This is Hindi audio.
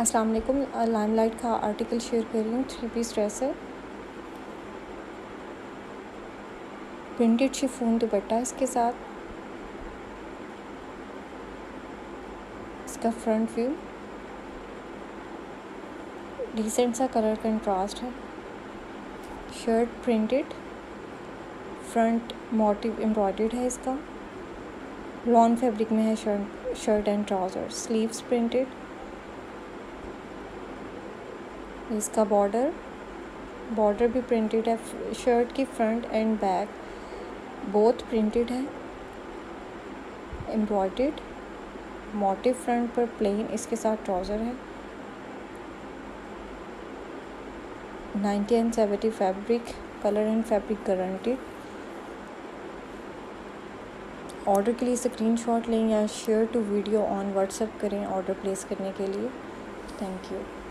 अस्सलाम वालेकुम। लाइमलाइट का आर्टिकल शेयर कर रही हूँ। 3 पीस ड्रेस है, प्रिंटेड शिफॉन दुपट्टा इसके साथ। इसका फ्रंट व्यू डिसेंट सा कलर कंट्रास्ट है। Shirt printed, front motif embroidered है इसका। लॉन फैब्रिक में है shirt and trouser. Sleeves printed, इसका बॉर्डर भी प्रिंटेड है। शर्ट की front and back both printed है, एम्ब्रॉयडर्ड। मोटिव फ्रंट पर प्लेन, इसके साथ ट्राउज़र है। 90 and 70 fabric, colour and fabric guaranteed. Order के लिए स्क्रीनशॉट लें या share to video on WhatsApp करें ऑर्डर प्लेस करने के लिए। Thank you.